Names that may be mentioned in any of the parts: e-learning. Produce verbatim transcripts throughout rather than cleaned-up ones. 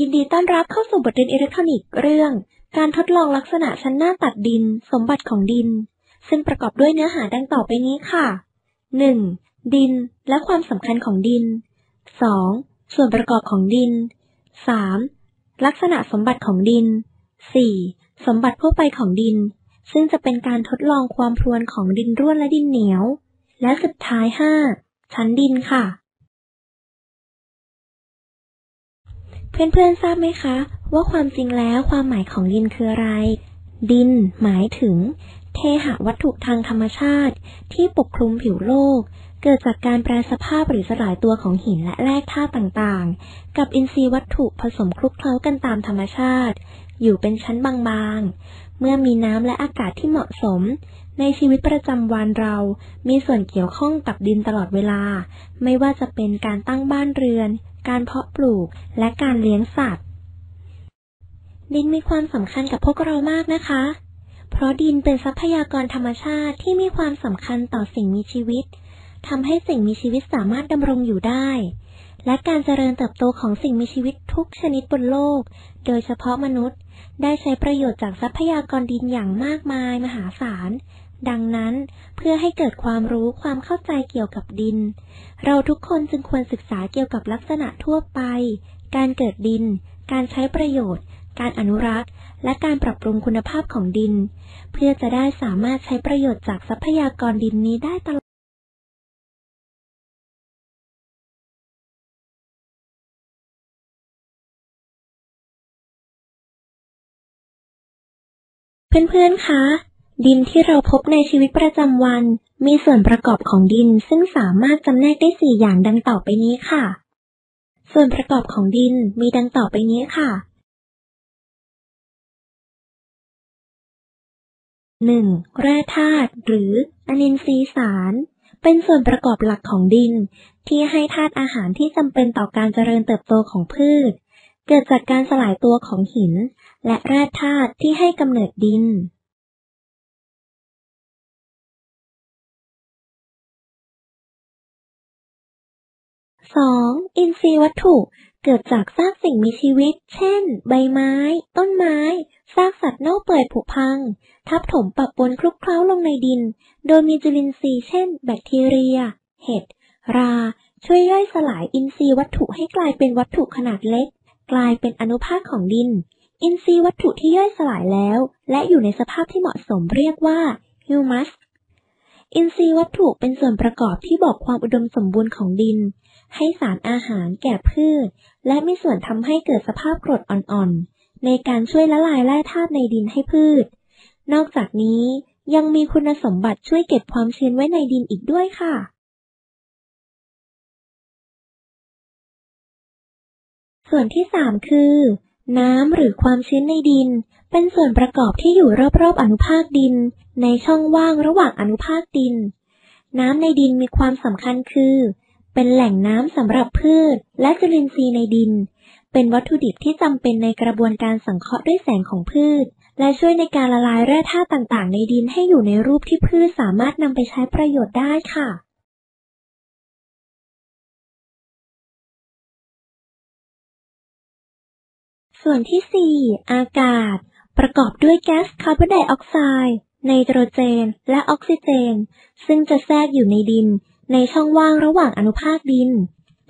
ยินดีต้อนรับเข้าสู่บทเรียนอิเล็กทรอนิกส์เรื่องการทดลองลักษณะชั้นหน้าตัดดินสมบัติของดินซึ่งประกอบด้วยเนื้อหาดังต่อไปนี้ค่ะ หนึ่ง. ดินและความสำคัญของดิน สอง. ส่วนประกอบของดิน สาม. ลักษณะสมบัติของดิน สี่. สมบัติทั่วไปของดินซึ่งจะเป็นการทดลองความพรวนของดินร่วนและดินเหนียวและสุดท้าย ห้า. ชั้นดินค่ะเพื่อนๆทราบไหมคะว่าความจริงแล้วความหมายของดินคืออะไรดินหมายถึงเทหะวัตถุทางธรรมชาติที่ปกคลุมผิวโลกเกิดจากการแปรสภาพหรือสลายตัวของหินและแร่ธาตุต่างๆกับอินทรีย์วัตถุผสมคลุกเคล้ากันตามธรรมชาติอยู่เป็นชั้นบางๆเมื่อมีน้ำและอากาศที่เหมาะสมในชีวิตประจำวันเรามีส่วนเกี่ยวข้องกับดินตลอดเวลาไม่ว่าจะเป็นการตั้งบ้านเรือนการเพาะปลูกและการเลี้ยงสัตว์ดินมีความสำคัญกับพวกเรามากนะคะเพราะดินเป็นทรัพยากรธรรมชาติที่มีความสำคัญต่อสิ่งมีชีวิตทำให้สิ่งมีชีวิตสามารถดำรงอยู่ได้และการเจริญเติบโตของสิ่งมีชีวิตทุกชนิดบนโลกโดยเฉพาะมนุษย์ได้ใช้ประโยชน์จากทรัพยากรดินอย่างมากมายมหาศาลดังนั้นเพื่อให้เกิดความรู้ความเข้าใจเกี่ยวกับดินเราทุกคนจึงควรศึกษาเกี่ยวกับลักษณะทั่วไปการเกิดดินการใช้ประโยชน์การอนุรักษ์และการปรับปรุงคุณภาพของดินเพื่อจะได้สามารถใช้ประโยชน์จากทรัพยากรดินนี้ได้ตลอดเพื่อนๆคะดินที่เราพบในชีวิตประจำวันมีส่วนประกอบของดินซึ่งสามารถจำแนกได้สี่อย่างดังต่อไปนี้ค่ะส่วนประกอบของดินมีดังต่อไปนี้ค่ะ หนึ่ง. แร่ธาตุหรืออนินทรีย์สารเป็นส่วนประกอบหลักของดินที่ให้ธาตุอาหารที่จำเป็นต่อการเจริญเติบโตของพืชเกิดจากการสลายตัวของหินและแร่ธาตุที่ให้กำเนิดดินสอง. อินทรีย์วัตถุเกิดจากซากสิ่งมีชีวิตเช่นใบไม้ต้นไม้ซากสัตว์เน่าเปื่อยผุพังทับถมปะปนคลุกเคล้าลงในดินโดยมีจุลินทรีย์เช่นแบคทีเรียเห็ดราช่วยย่อยสลายอินทรีย์วัตถุให้กลายเป็นวัตถุขนาดเล็กกลายเป็นอนุภาคของดินอินทรีย์วัตถุที่ย่อยสลายแล้วและอยู่ในสภาพที่เหมาะสมเรียกว่าฮิวมัสอินทรีย์วัตถุเป็นส่วนประกอบที่บอกความอุดมสมบูรณ์ของดินให้สารอาหารแก่พืชและมีส่วนทำให้เกิดสภาพกรดอ่อนๆในการช่วยละลายแร่ธาตุในดินให้พืชนอกจากนี้ยังมีคุณสมบัติช่วยเก็บความชื้นไว้ในดินอีกด้วยค่ะส่วนที่สามคือน้ำหรือความชื้นในดินเป็นส่วนประกอบที่อยู่รอบๆอนุภาคดินในช่องว่างระหว่างอนุภาคดินน้ำในดินมีความสำคัญคือเป็นแหล่งน้ำสำหรับพืชและจุลินทรีย์ในดินเป็นวัตถุดิบที่จำเป็นในกระบวนการสังเคราะห์ด้วยแสงของพืชและช่วยในการละลายแร่ธาตุต่างๆในดินให้อยู่ในรูปที่พืชสามารถนำไปใช้ประโยชน์ได้ค่ะส่วนที่สี่อากาศประกอบด้วยแก๊สคาร์บอนไดออกไซด์ไนโตรเจนและออกซิเจนซึ่งจะแทรกอยู่ในดินในช่องว่างระหว่างอนุภาคดิน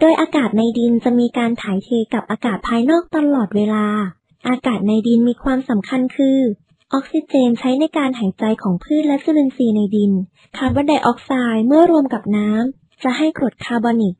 โดยอากาศในดินจะมีการถ่ายเทกับอากาศภายนอกตลอดเวลาอากาศในดินมีความสำคัญคือออกซิเจนใช้ในการหายใจของพืชและจุลินทรีย์ในดินคาร์บอนไดออกไซด์เมื่อรวมกับน้ำจะให้กรดคาร์บอนิก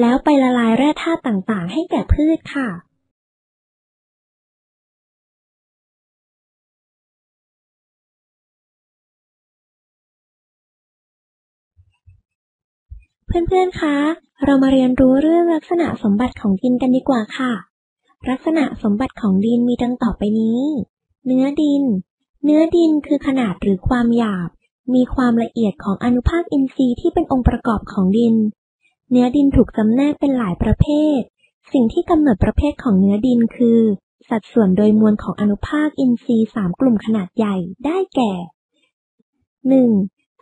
แล้วไปละลายแร่ธาตุต่างๆให้แก่พืชค่ะเพื่อนๆคะเรามาเรียนรู้เรื่องลักษณะสมบัติของดินกันดีกว่าค่ะลักษณะสมบัติของดินมีดังต่อไปนี้เนื้อดินเนื้อดินคือขนาดหรือความหยาบมีความละเอียดของอนุภาคอินทรีย์ที่เป็นองค์ประกอบของดินเนื้อดินถูกจำแนกเป็นหลายประเภทสิ่งที่กำหนดประเภทของเนื้อดินคือสัดส่วนโดยมวลของอนุภาคอินทรีย์สามกลุ่มขนาดใหญ่ได้แก่ หนึ่ง.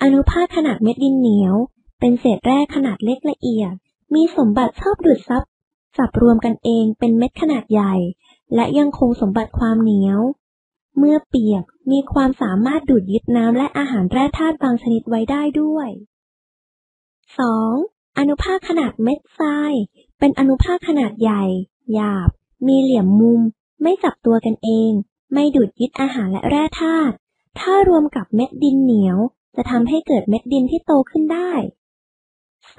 อนุภาคขนาดเม็ดดินเหนียวเป็นเศษแร่ขนาดเล็กละเอียดมีสมบัติชอบดูดซับจับรวมกันเองเป็นเม็ดขนาดใหญ่ และยังคงสมบัติความเหนียวเมื่อเปียกมีความสามารถดูดยึดน้ำและอาหารแร่ธาตุบางชนิดไว้ได้ด้วย สอง อนุภาคขนาดเม็ดทรายเป็นอนุภาคขนาดใหญ่หยาบมีเหลี่ยมมุมไม่จับตัวกันเองไม่ดูดยึดอาหารและแร่ธาตุถ้ารวมกับเม็ดดินเหนียวจะทำให้เกิดเม็ดดินที่โตขึ้นได้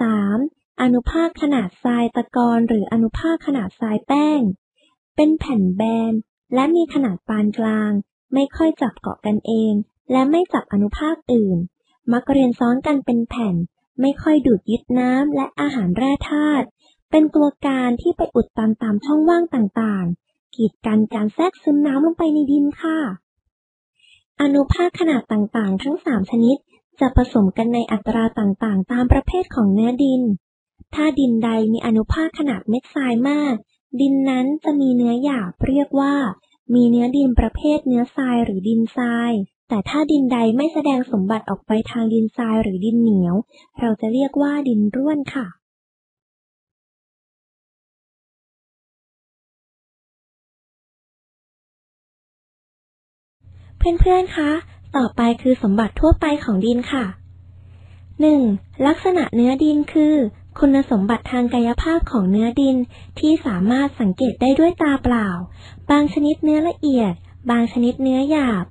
สาม อนุภาคขนาดทรายตะกอนหรืออนุภาคขนาดทรายแป้งเป็นแผ่นแบนและมีขนาดปานกลางไม่ค่อยจับเกาะกันเองและไม่จับอนุภาคอื่นมักเรียงซ้อนกันเป็นแผ่นไม่ค่อยดูดยึดน้ำและอาหารแร่ธาตุเป็นตัวการที่ไปอุดตันตามช่องว่างต่างๆกีดกันการแทรกซึมน้ำลงไปในดินค่ะอนุภาคขนาดต่างๆทั้งสามชนิดจะผสมกันในอัตราต่างๆตามประเภทของเนื้อดินถ้าดินใดมีอนุภาคขนาดเม็ดทรายมากดินนั้นจะมีเนื้อหยาบเรียกว่ามีเนื้อดินประเภทเนื้อทรายหรือดินทรายแต่ถ้าดินใดไม่แสดงสมบัติออกไปทางดินทรายหรือดินเหนียวเราจะเรียกว่าดินร่วนค่ะเพื่อนๆคะต่อไปคือสมบัติทั่วไปของดินค่ะ หนึ่ง ลักษณะเนื้อดินคือคุณสมบัติทางกายภาพของเนื้อดินที่สามารถสังเกตได้ด้วยตาเปล่าบางชนิดเนื้อละเอียดบางชนิดเนื้อหยาบ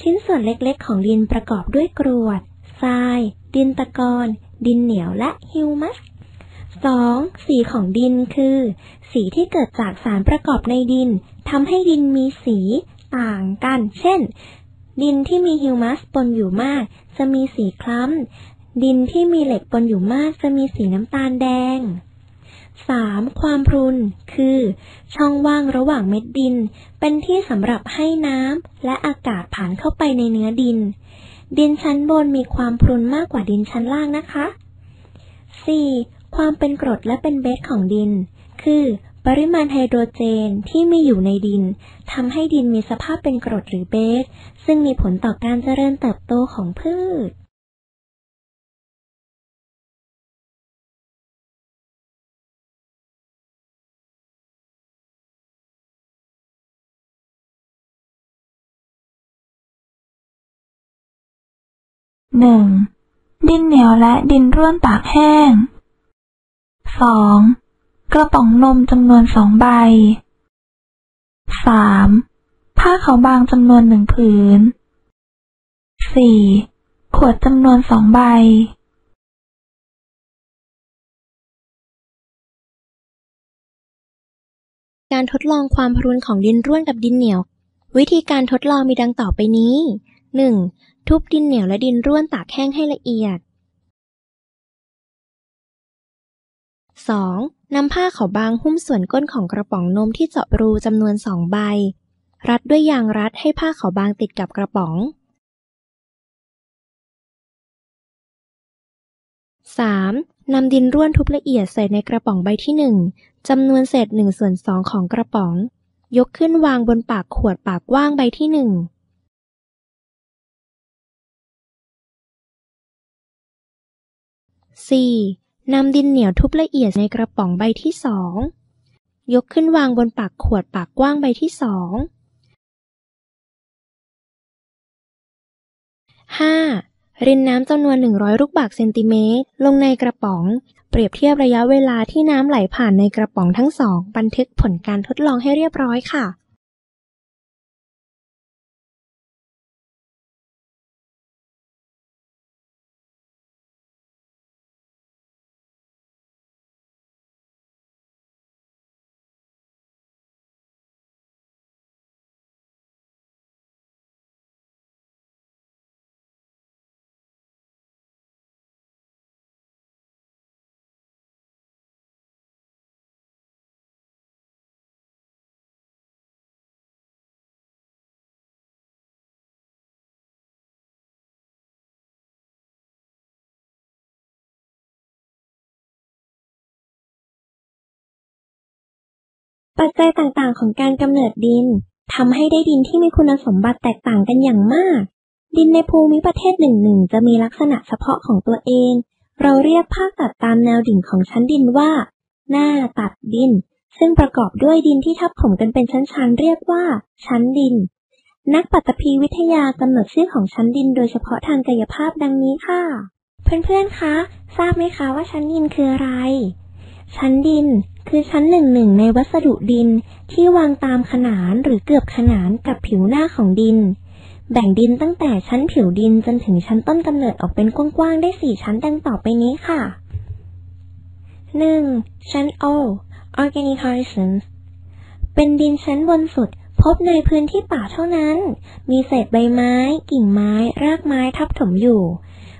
ชิ้นส่วนเล็กๆของดินประกอบด้วยกรวดทรายดินตะกอนดินเหนียวและฮิวมัส สอง สีของดินคือสีที่เกิดจากสารประกอบในดินทำให้ดินมีสีต่างกันเช่นดินที่มีฮิวมัสปนอยู่มากจะมีสีคล้ำดินที่มีเหล็กปนอยู่มากจะมีสีน้ำตาลแดง สาม ความพรุนคือช่องว่างระหว่างเม็ดดินเป็นที่สำหรับให้น้ำและอากาศผ่านเข้าไปในเนื้อดินดินชั้นบนมีความพรุนมากกว่าดินชั้นล่างนะคะ สี่ ความเป็นกรดและเป็นเบสของดินคือปริมาณไฮโดรเจนที่มีอยู่ในดินทำให้ดินมีสภาพเป็นกรดหรือเบสซึ่งมีผลต่อการเจริญเติบโตของพืชหนึ่งดินเหนียวและดินร่วนตากแห้งสองกระป๋องนมจำนวนสองใบ สาม ผ้าขาวบางจำนวนหนึ่งผืน สี่ ขวดจำนวนสองใบการทดลองความพรุนของดินร่วนกับดินเหนียววิธีการทดลองมีดังต่อไปนี้ หนึ่ง ทุบดินเหนียวและดินร่วนตากแห้งให้ละเอียดสอง นำผ้าขาวบางหุ้มส่วนก้นของกระป๋องนมที่เจาะรูจำนวนสองใบรัดด้วยยางรัดให้ผ้าขาวบางติดกับกระป๋อง สาม นำดินร่วนทุบละเอียดใส่ในกระป๋องใบที่หนึ่งจำนวนเศษหนึ่งส่วนสองของกระป๋องยกขึ้นวางบนปากขวดปากว่างใบที่หนึ่งสี่นำดินเหนียวทุบละเอียดในกระป๋องใบที่สองยกขึ้นวางบนปากขวดปากกว้างใบที่สอง ห้า. รินน้ำจำนวนหนึ่งร้อยลูกบาศก์เซนติเมตรลงในกระป๋องเปรียบเทียบระยะเวลาที่น้ำไหลผ่านในกระป๋องทั้งสองบันทึกผลการทดลองให้เรียบร้อยค่ะปัจจัยต่างๆของการกำเนิดดินทำให้ได้ดินที่มีคุณสมบัติแตกต่างกันอย่างมากดินในภูมิประเทศหนึ่งๆจะมีลักษณะเฉพาะของตัวเองเราเรียกภาคตัดตามแนวดิ่งของชั้นดินว่าหน้าตัดดิน ซึ่งประกอบด้วยดินที่ทับถมกันเป็นชั้นๆเรียกว่าชั้นดินนักปฐพีวิทยากำหนดชื่อของชั้นดินโดยเฉพาะทางกายภาพดังนี้ค่ะเพื่อนๆคะทราบไหมคะว่าชั้นดินคืออะไรชั้นดินคือชั้นหนึ่งหนึ่งในวัสดุดินที่วางตามขนานหรือเกือบขนานกับผิวหน้าของดินแบ่งดินตั้งแต่ชั้นผิวดินจนถึงชั้นต้นกำเนิดออกเป็นกว้างๆได้สี่ชั้นดังต่อไปนี้ค่ะ หนึ่ง. ชั้น O Organic Horizon เป็นดินชั้นบนสุดพบในพื้นที่ป่าเท่านั้นมีเศษใบไม้กิ่งไม้รากไม้ทับถมอยู่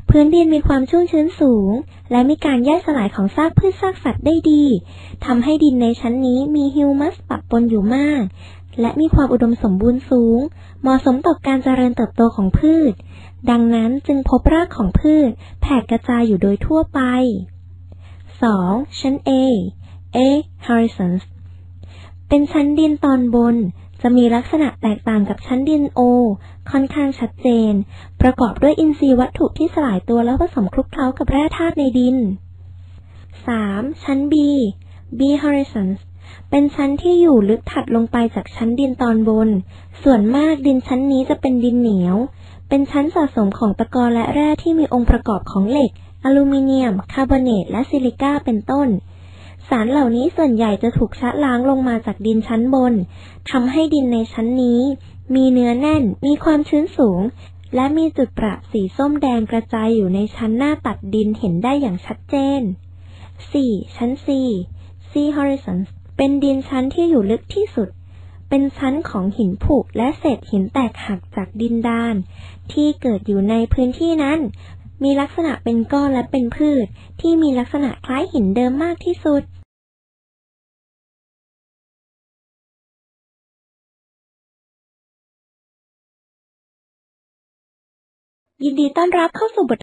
พื้นดินมีความชุ่มชื้นสูงและมีการย่อยสลายของซากพืชซากสัตว์ได้ดีทำให้ดินในชั้นนี้มีฮิวมัสปะปนอยู่มากและมีความอุดมสมบูรณ์สูงเหมาะสมต่อการเจริญเติบโตของพืชดังนั้นจึงพบรากของพืชแผ่กระจายอยู่โดยทั่วไป สอง. ชั้น A A Horizons เป็นชั้นดินตอนบนจะมีลักษณะแตกต่างกับชั้นดินโอค่อนข้างชัดเจนประกอบด้วยอินทรีย์วัตถุที่สลายตัวแล้วผสมคลุกเคล้ากับแร่ธาตุในดิน สาม. ชั้น B B Horizons เป็นชั้นที่อยู่ลึกถัดลงไปจากชั้นดินตอนบนส่วนมากดินชั้นนี้จะเป็นดินเหนียวเป็นชั้นสะสมของตะกอนและแร่ที่มีองค์ประกอบของเหล็กอลูมิเนียมคาร์บอเนตและซิลิก้าเป็นต้นสารเหล่านี้ส่วนใหญ่จะถูกชะล้างลงมาจากดินชั้นบนทำให้ดินในชั้นนี้มีเนื้อแน่นมีความชื้นสูงและมีจุดประสีส้มแดงกระจายอยู่ในชั้นหน้าตัดดินเห็นได้อย่างชัดเจน สี่. ชั้น C C Horizons เป็นดินชั้นที่อยู่ลึกที่สุดเป็นชั้นของหินผุและเศษหินแตกหักจากดินดานที่เกิดอยู่ในพื้นที่นั้นมีลักษณะเป็นก้อนและเป็นพืชที่มีลักษณะคล้ายหินเดิมมากที่สุดยินดีต้อนรับเข้าสู่บท